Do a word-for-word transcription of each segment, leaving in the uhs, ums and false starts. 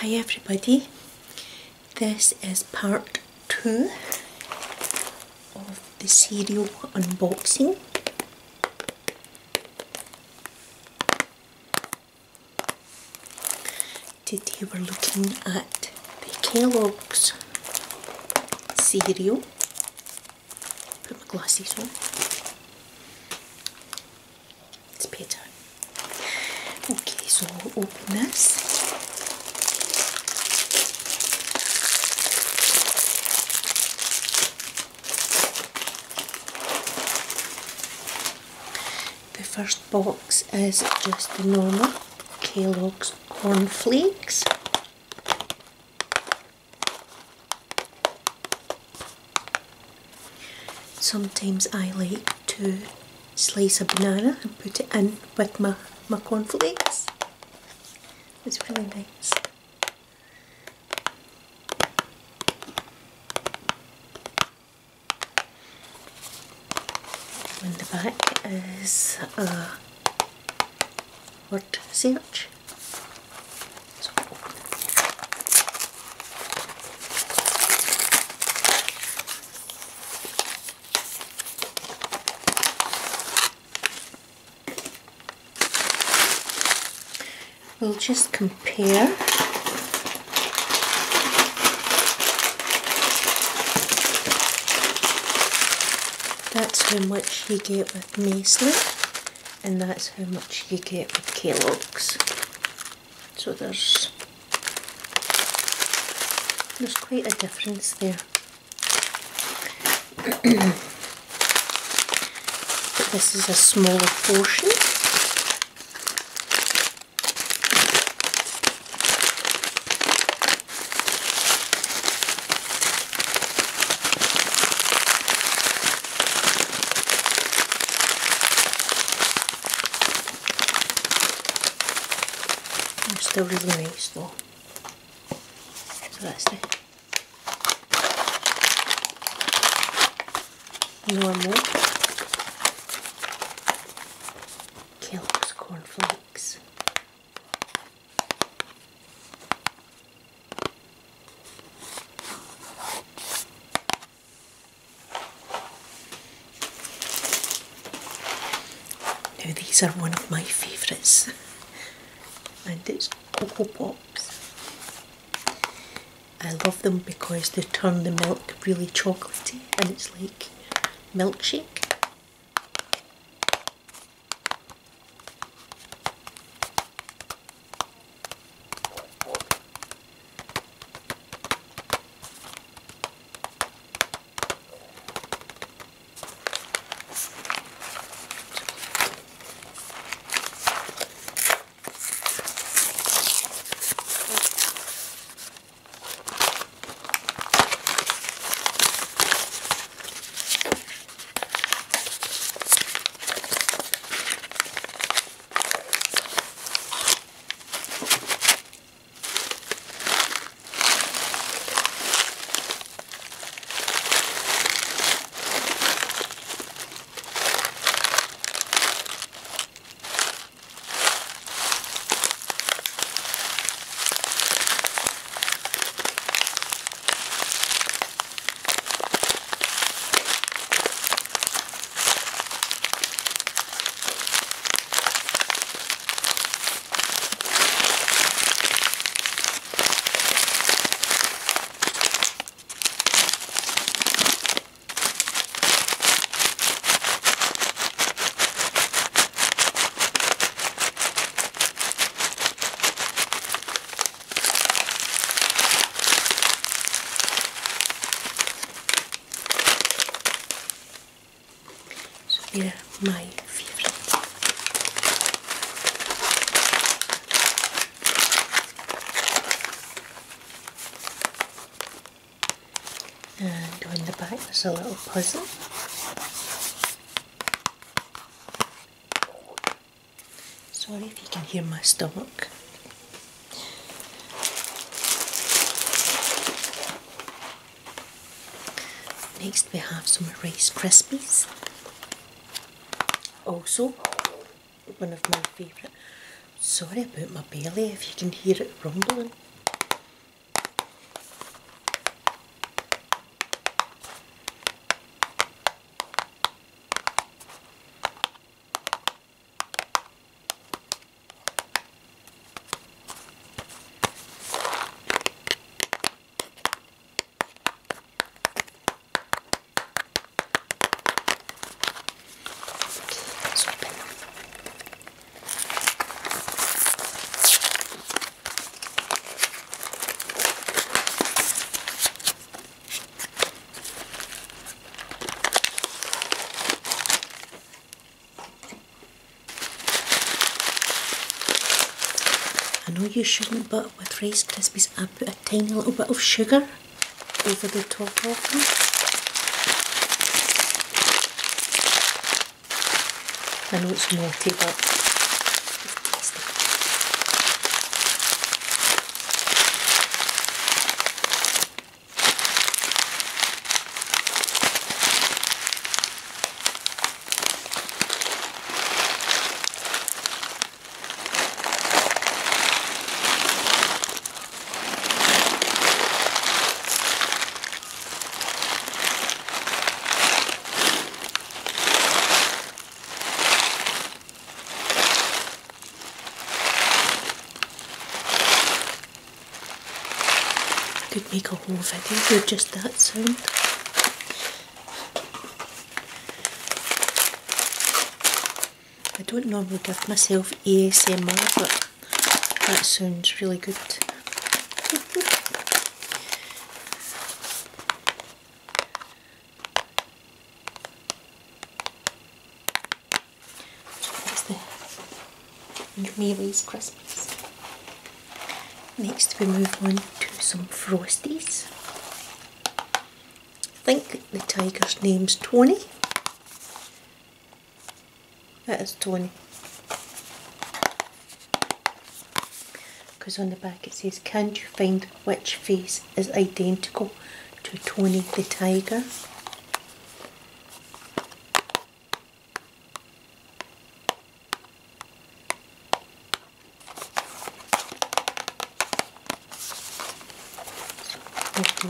Hi everybody, this is part two of the cereal unboxing. Today we're looking at the Kellogg's cereal. Put my glasses on. It's better. Okay, so we'll open this. The first box is just the normal Kellogg's Corn Flakes. Sometimes I like to slice a banana and put it in with my, my corn flakes. It's really nice. In the back is a word search. So open. We'll just compare . That's how much you get with Nestlé, and that's how much you get with Kellogg's. So there's there's quite a difference there. But this is a smaller portion. They're really nice though. So that's the normal Kellogg's Corn Flakes. Now these are one of my favourites, and it's Cocoa Pops. I love them because they turn the milk really chocolatey and it's like milkshake. They're my favourite. And on the back there's a little puzzle. Sorry if you can hear my stomach. Next we have some Rice Krispies. Also, one of my favourite. Sorry about my belly if you can hear it rumbling. know you shouldn't, but with Rice Krispies I put a tiny little bit of sugar over the top of them. I know it's naughty, but it's plastic. Could make a whole video with just that sound. I don't normally give myself A S M R, but that sounds really good. So that's the Rice Krispies. Next we move on to some Frosties. I think the tiger's name's Tony. That is Tony. Because on the back it says, "Can't you find which face is identical to Tony the Tiger?"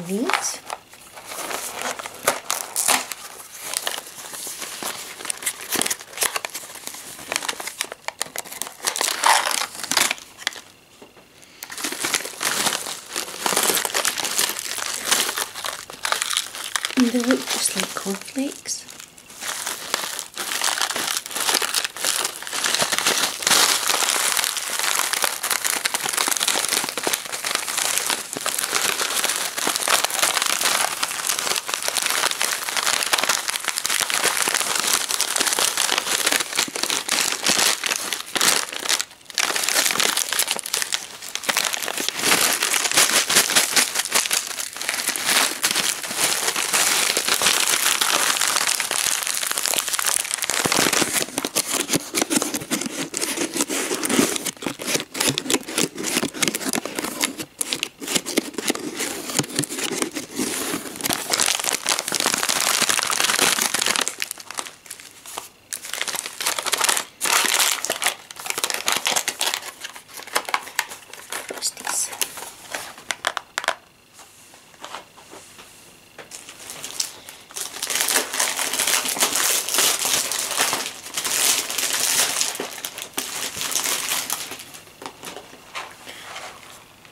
Neat. And they look just like cornflakes.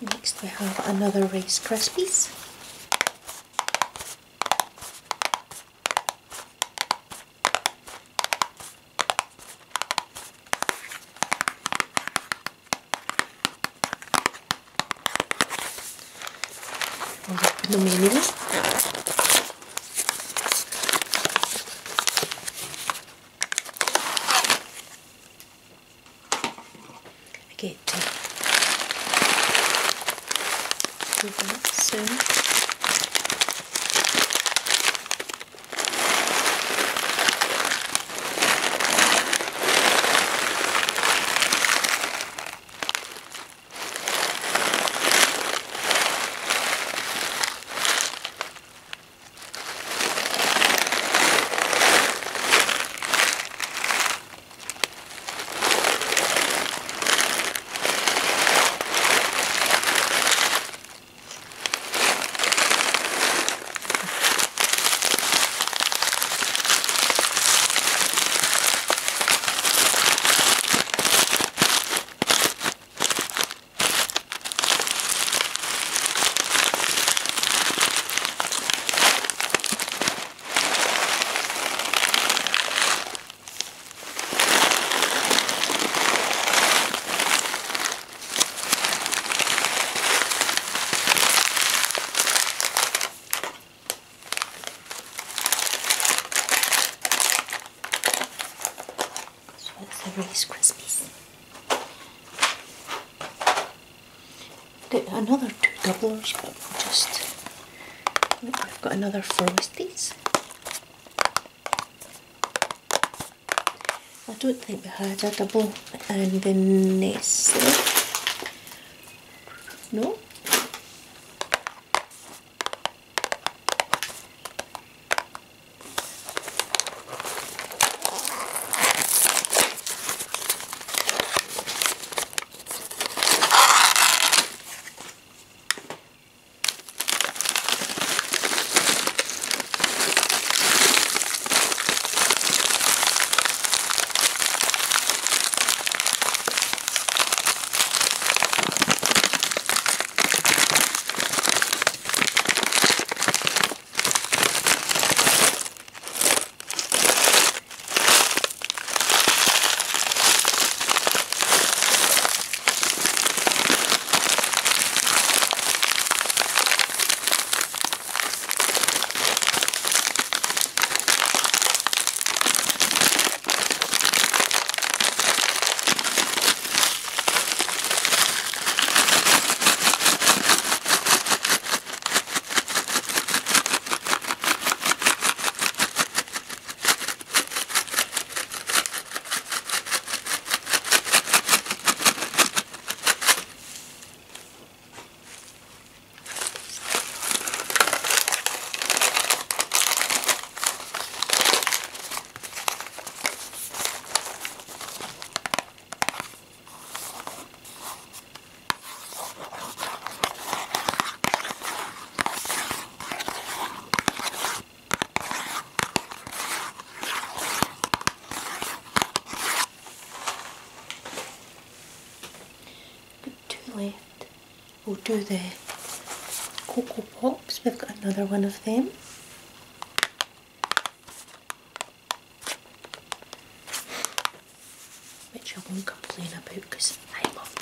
Next we have another Rice Krispies. I'll open them anyway. I get to do that soon. Rice Krispies. get another two doublers, but we'll just, I've got another Frosties. I don't think we had a double in the Nestlé. No? We'll do the Cocoa Pops, we've got another one of them. Which I won't complain about because I love them.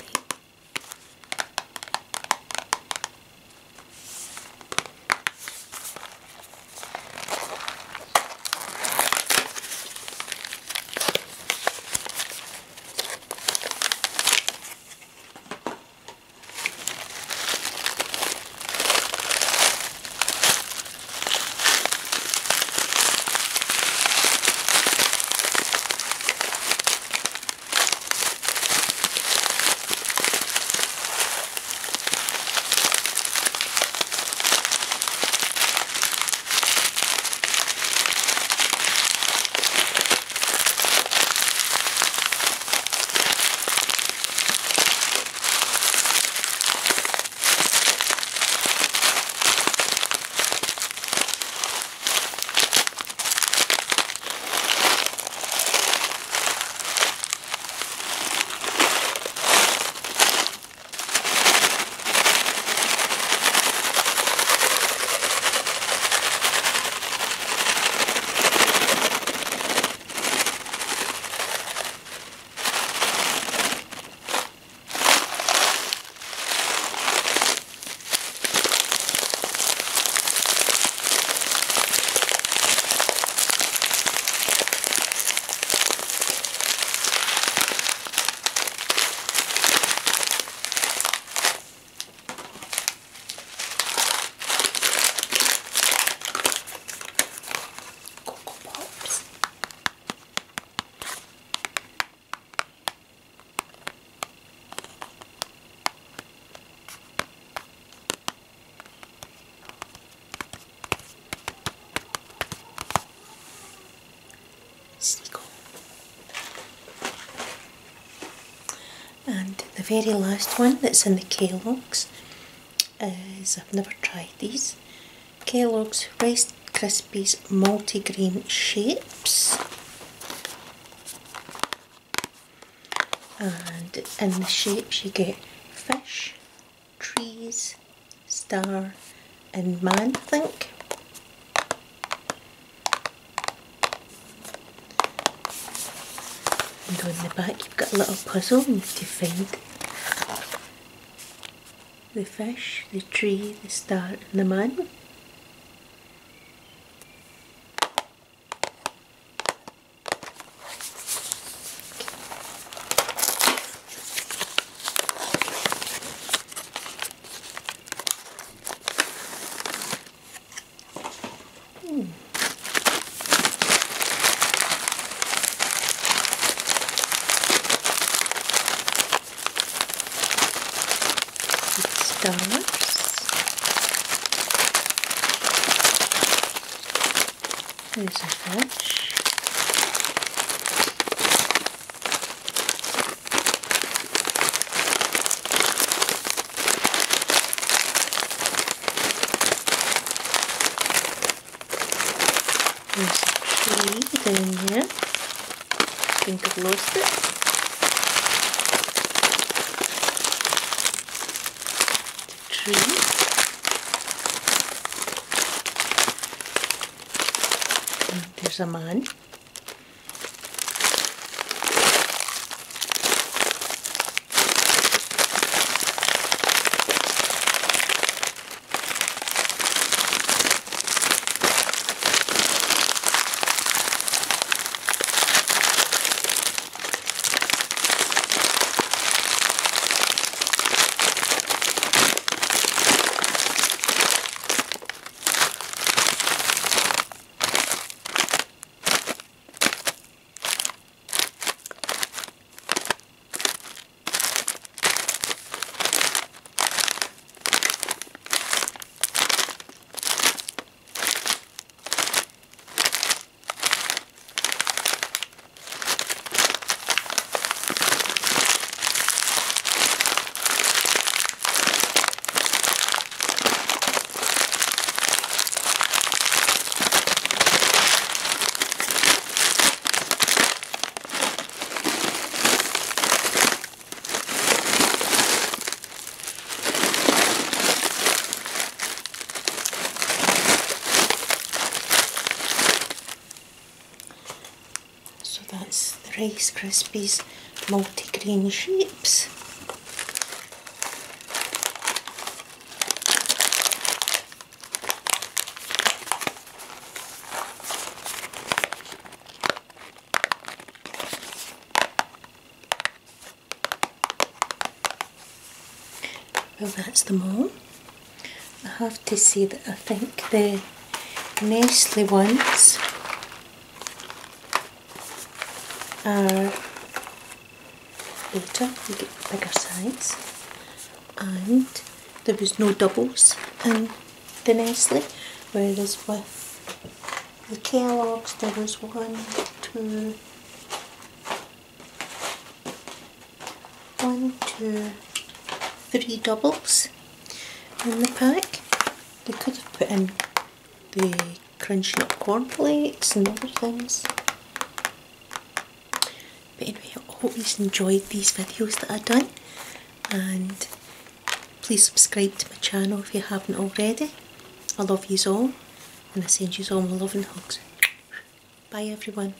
The very last one that's in the Kellogg's is, I've never tried these, Kellogg's Rice Krispies Multigrain Shapes, and in the shapes you get fish, trees, star and man, I think. And on the back you've got a little puzzle and you need to find the fish, the tree, the star and the man. dollars. There's a fudge. There's a tree down here. I think I've lost it. The tree. And there's a man. Rice Krispies multi-grain shapes. Well, that's them all. I have to say that I think the Nestlé ones are better, you get bigger size, and there was no doubles in the Nestlé, whereas with the Kellogg's there was one, two, one, two, three doubles in the pack. They could have put in the crunchy up cornflakes and other things. But anyway, I hope you've enjoyed these videos that I've done, and please subscribe to my channel if you haven't already. I love yous all, and I send yous all my love and hugs. Bye everyone.